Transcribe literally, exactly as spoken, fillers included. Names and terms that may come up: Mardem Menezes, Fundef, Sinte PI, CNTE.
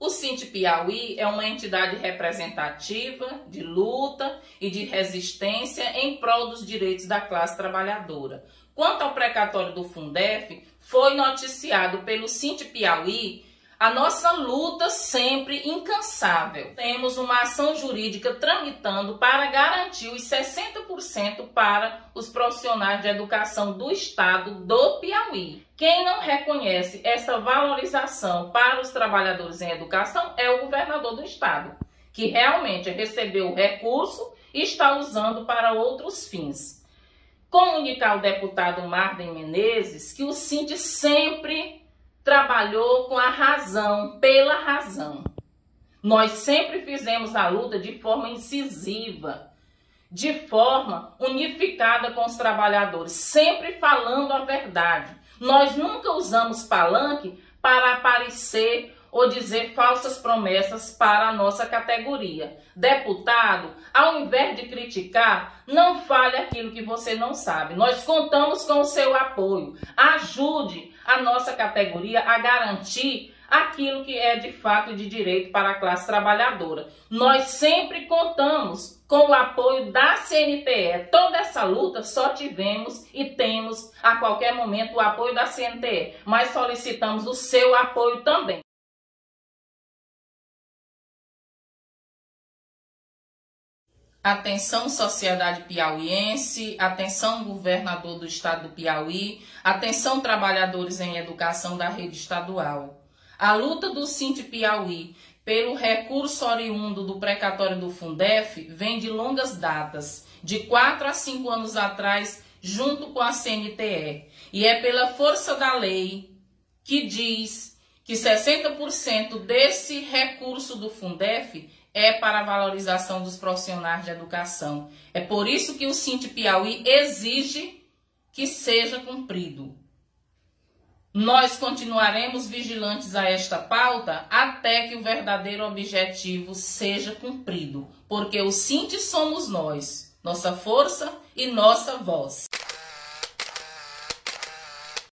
O Sinte Piauí é uma entidade representativa de luta e de resistência em prol dos direitos da classe trabalhadora. Quanto ao precatório do Fundef, foi noticiado pelo Sinte Piauí a nossa luta sempre incansável. Temos uma ação jurídica tramitando para garantir os sessenta por cento para os profissionais de educação do Estado do Piauí. Quem não reconhece essa valorização para os trabalhadores em educação é o governador do Estado, que realmente recebeu o recurso e está usando para outros fins. Comunicar ao deputado Mardem Menezes que o Sinte sempre trabalhou com a razão, pela razão. Nós sempre fizemos a luta de forma incisiva, de forma unificada com os trabalhadores, sempre falando a verdade. Nós nunca usamos palanque para aparecer ou dizer falsas promessas para a nossa categoria. Deputado, ao invés de criticar, não fale aquilo que você não sabe. Nós contamos com o seu apoio. Ajude a nossa categoria a garantir aquilo que é de fato de direito para a classe trabalhadora. Nós sempre contamos com o apoio da C N T E. Toda essa luta só tivemos e temos a qualquer momento o apoio da C N T E, mas solicitamos o seu apoio também. Atenção, sociedade piauiense, atenção, governador do estado do Piauí, atenção, trabalhadores em educação da rede estadual. A luta do Sinte Piauí pelo recurso oriundo do precatório do Fundef vem de longas datas, de quatro a cinco anos atrás, junto com a C N T E, e é pela força da lei que diz que sessenta por cento desse recurso do Fundef é para a valorização dos profissionais de educação. É por isso que o Sinte Piauí exige que seja cumprido. Nós continuaremos vigilantes a esta pauta até que o verdadeiro objetivo seja cumprido, porque o Sinte somos nós, nossa força e nossa voz.